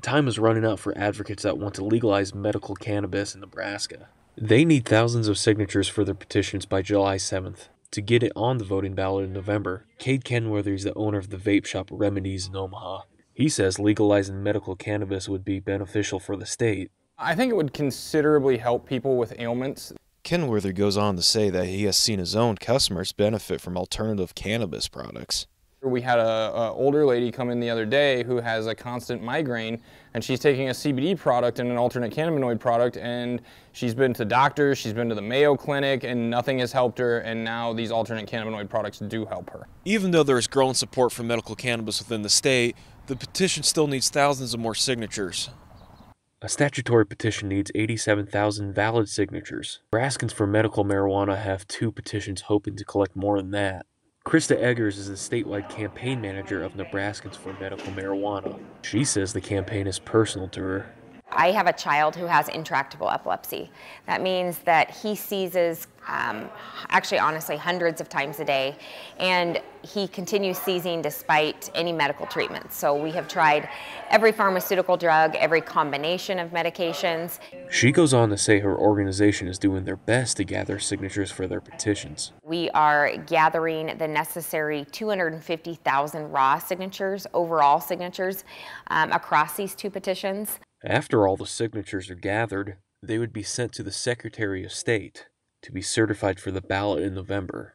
Time is running out for advocates that want to legalize medical cannabis in Nebraska. They need thousands of signatures for their petitions by July 7th to get it on the voting ballot in November. Cade Kenworthy is the owner of the vape shop Remedies in Omaha. He says legalizing medical cannabis would be beneficial for the state. I think it would considerably help people with ailments. Kenworthy goes on to say that he has seen his own customers benefit from alternative cannabis products. We had an older lady come in the other day who has a constant migraine, and she's taking a CBD product and an alternate cannabinoid product, and she's been to doctors, she's been to the Mayo Clinic, and nothing has helped her, and now these alternate cannabinoid products do help her. Even though there is growing support for medical cannabis within the state, the petition still needs thousands of more signatures. A statutory petition needs 87,000 valid signatures. Nebraskans for Medical Marijuana have two petitions hoping to collect more than that. Krista Eggers is the statewide campaign manager of Nebraskans for Medical Marijuana. She says the campaign is personal to her. I have a child who has intractable epilepsy. That means that he seizes, actually honestly, hundreds of times a day, and he continues seizing despite any medical treatment. So we have tried every pharmaceutical drug, every combination of medications. She goes on to say her organization is doing their best to gather signatures for their petitions. We are gathering the necessary 250,000 raw signatures, overall signatures, across these two petitions. After all the signatures are gathered, they would be sent to the Secretary of State to be certified for the ballot in November.